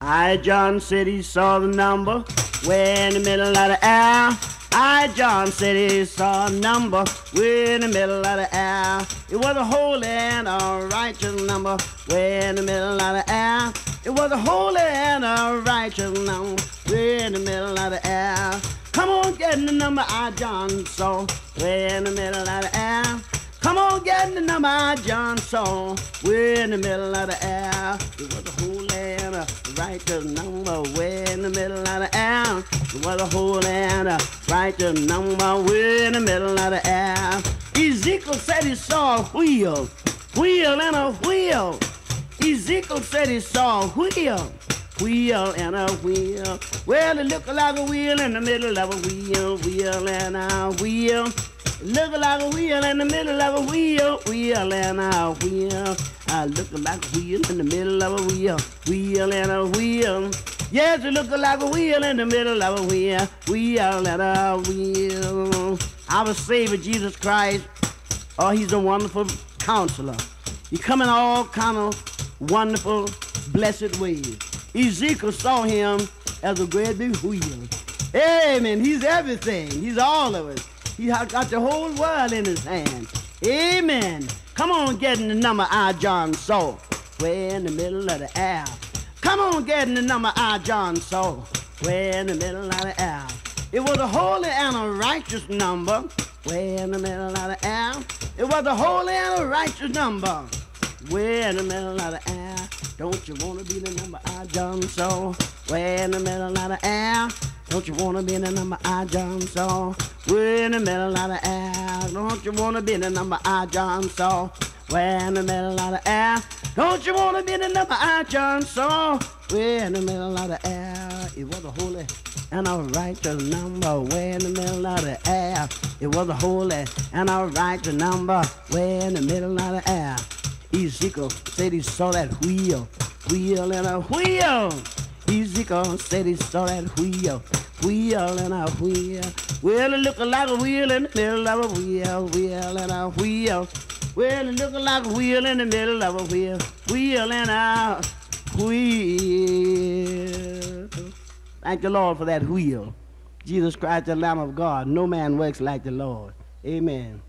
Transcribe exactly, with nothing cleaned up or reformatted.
I, John, City saw the number way in the middle of the air. I, John, City saw a number way in the middle of the air. It was a holy and a righteous number way in the middle of the air. It was a holy and a righteous number way in the middle of the air. Come on, get in the number I, John, saw way in the middle of the air. Come on, get in the number I, John, saw way in the middle of the air. It was a holy and a righteous number way in the middle of the air. It was a holy and a righteous number way in the middle of the air. Ezekiel said he saw a wheel, wheel and a wheel. Ezekiel said he saw a wheel, wheel and a wheel. Well, it looked like a wheel in the middle of a wheel, wheel and a wheel. It looked like a wheel in the middle of a wheel, wheel and a wheel. I look like a wheel in the middle of a wheel, wheel and a wheel. Yes, it looked like a wheel in the middle of a wheel, wheel and a wheel. Our Savior Jesus Christ, oh, he's a wonderful counselor. He come in all kind of wonderful, blessed ways. Ezekiel saw him as a great big wheel. Amen, he's everything, he's all of us. He has got the whole world in his hand. Amen. Come on, get in the number I, John, saw way in the middle of the air. Come on, get in the number I, John, saw way in the middle of the air. It was a holy and a righteous number way in the middle of the air. It was a holy and a righteous number way in the middle of the air. Don't you want to be the number I, John, saw way in the middle of the air? Don't you want to be in the number I, John, saw way in the middle of the air? Don't you want to be in the number I, John, saw way in the middle of the air? Don't you want to be in the number I, John, saw way in the middle of the air? It was a holy and a righteous number way in the middle of the air. It was a holy and a righteous number way in the middle of the air. Ezekiel said he saw that wheel, wheel and a wheel. Ezekiel said he saw that wheel, wheel and a wheel. Well, it looked like a wheel in the middle of a wheel, wheel and a wheel. Well, it looked like a wheel in the middle of a wheel, wheel and a wheel. Thank the Lord for that wheel. Jesus Christ, the Lamb of God. No man works like the Lord. Amen.